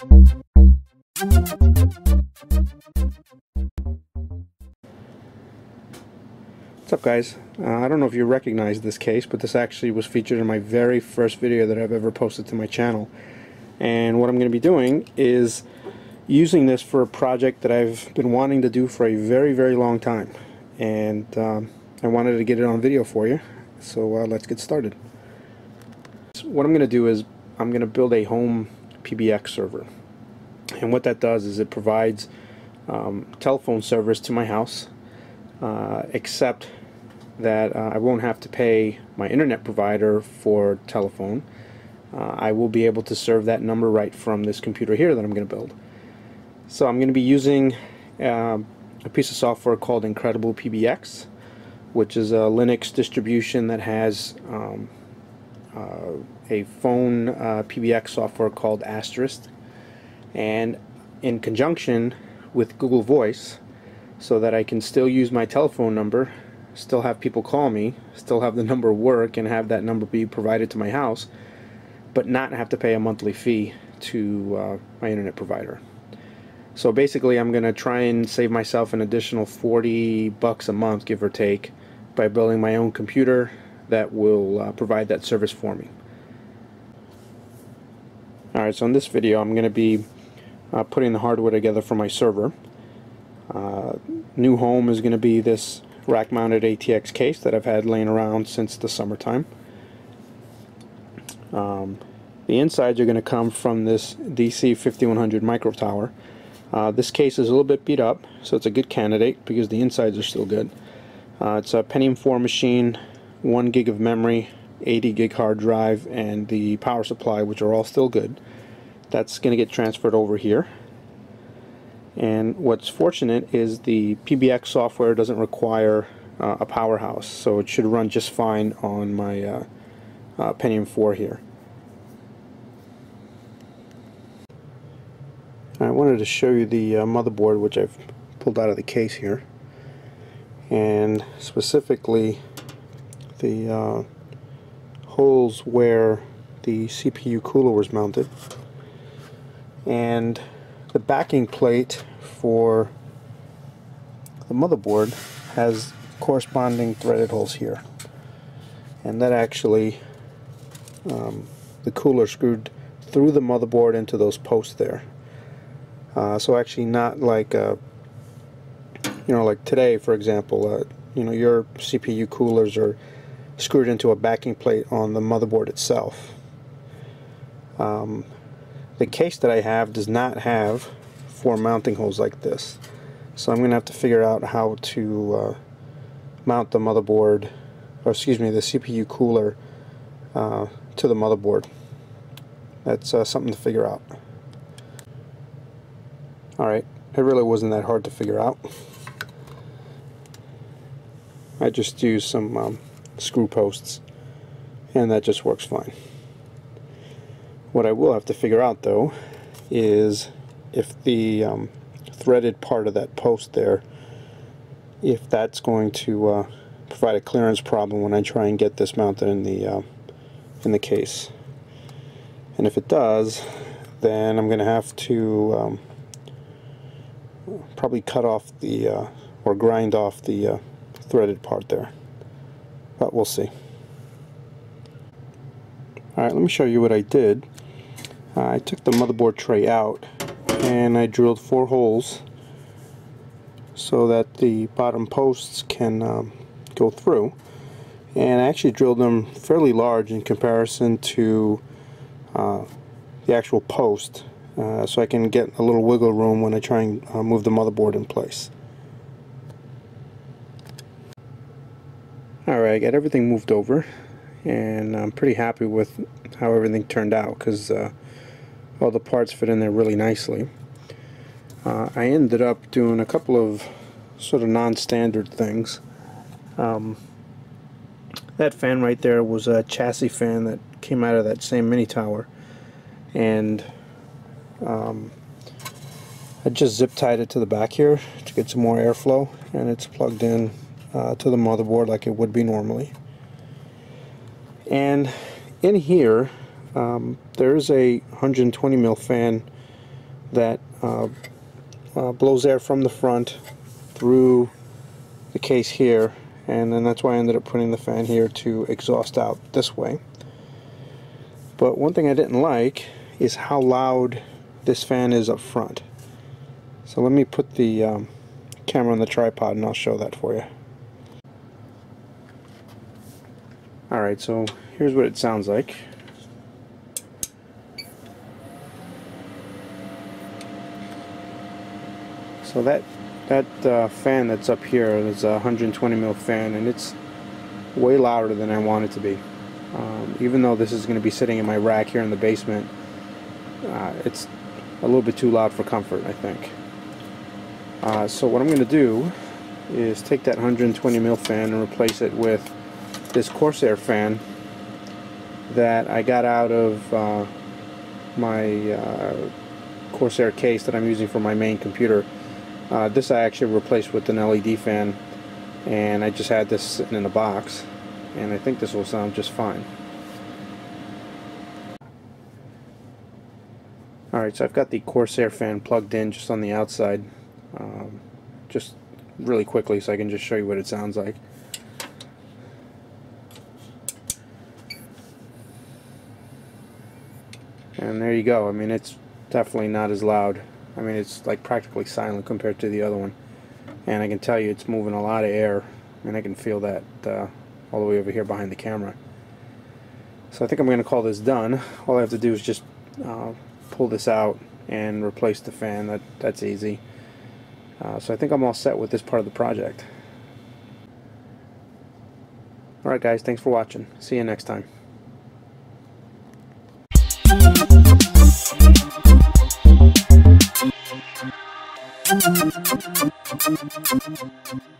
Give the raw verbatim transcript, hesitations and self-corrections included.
What's up, guys? Uh, I don't know if you recognize this case, but this actually was featured in my very first video that I've ever posted to my channel. And what I'm going to be doing is using this for a project that I've been wanting to do for a very, very long time. And um, I wanted to get it on video for you, so uh, let's get started. So what I'm going to do is I'm going to build a home P B X server. And what that does is it provides um, telephone service to my house, uh, except that uh, I won't have to pay my internet provider for telephone. Uh, I will be able to serve that number right from this computer here that I'm going to build. So I'm going to be using uh, a piece of software called Incredible P B X, which is a Linux distribution that has um, uh, a phone uh, P B X software called Asterisk, and in conjunction with Google Voice, so that I can still use my telephone number, still have people call me, still have the number work and have that number be provided to my house, but not have to pay a monthly fee to uh, my internet provider. So basically I'm gonna try and save myself an additional forty bucks a month, give or take, by building my own computer that will uh, provide that service for me. Alright, so in this video I'm gonna be Uh, putting the hardware together for my server. Uh, new home is going to be this rack mounted A T X case that I've had laying around since the summertime. Um, the insides are going to come from this D C fifty-one hundred micro tower. Uh, this case is a little bit beat up, so it's a good candidate because the insides are still good. Uh, it's a Pentium four machine, one gig of memory, eighty gig hard drive, and the power supply, which are all still good. That's going to get transferred over here. And what's fortunate is the P B X software doesn't require uh, a powerhouse, so it should run just fine on my uh, uh, Pentium four here. I wanted to show you the uh, motherboard, which I've pulled out of the case here, and specifically the uh, holes where the C P U cooler was mounted. And the backing plate for the motherboard has corresponding threaded holes here, and that actually um, the cooler screwed through the motherboard into those posts there, uh, so actually not like uh, you know, like today, for example, uh, you know, your C P U coolers are screwed into a backing plate on the motherboard itself. um, The case that I have does not have four mounting holes like this, so I'm going to have to figure out how to uh, mount the motherboard, or excuse me, the C P U cooler uh, to the motherboard. That's uh, something to figure out. Alright, it really wasn't that hard to figure out. I just used some um, screw posts, and that just works fine. What I will have to figure out, though, is if the um, threaded part of that post there, if that's going to uh, provide a clearance problem when I try and get this mounted in the uh, in the case. And if it does, then I'm going to have to um, probably cut off the uh, or grind off the uh, threaded part there. But we'll see. Alright, let me show you what I did. Uh, I took the motherboard tray out and I drilled four holes so that the bottom posts can um, go through, and I actually drilled them fairly large in comparison to uh, the actual post, uh, so I can get a little wiggle room when I try and uh, move the motherboard in place. Alright, I got everything moved over, and I'm pretty happy with how everything turned out because uh, all the parts fit in there really nicely. Uh, I ended up doing a couple of sort of non-standard things. Um, that fan right there was a chassis fan that came out of that same mini tower, and um, I just zip tied it to the back here to get some more airflow, and it's plugged in uh, to the motherboard like it would be normally. And in here um, there is a one hundred twenty mil fan that uh, uh, blows air from the front through the case here, and then that's why I ended up putting the fan here to exhaust out this way. But one thing I didn't like is how loud this fan is up front. So let me put the um, camera on the tripod and I'll show that for you. Alright, so here's what it sounds like. So that that uh, fan that's up here is a one hundred twenty mil fan, and it's way louder than I want it to be. Um, even though this is going to be sitting in my rack here in the basement, uh, it's a little bit too loud for comfort, I think. Uh, so what I'm going to do is take that one hundred twenty mil fan and replace it with this Corsair fan that I got out of uh, my uh, Corsair case that I'm using for my main computer. Uh, this I actually replaced with an L E D fan, and I just had this sitting in a box, and I think this will sound just fine. Alright, so I've got the Corsair fan plugged in just on the outside, um, just really quickly so I can just show you what it sounds like. And there you go. I mean, it's definitely not as loud. I mean, it's like practically silent compared to the other one. And I can tell you it's moving a lot of air, and I can feel that uh, all the way over here behind the camera. So I think I'm going to call this done. All I have to do is just uh, pull this out and replace the fan. That, that's easy. Uh, so I think I'm all set with this part of the project. Alright guys, thanks for watching. See you next time. Thank you.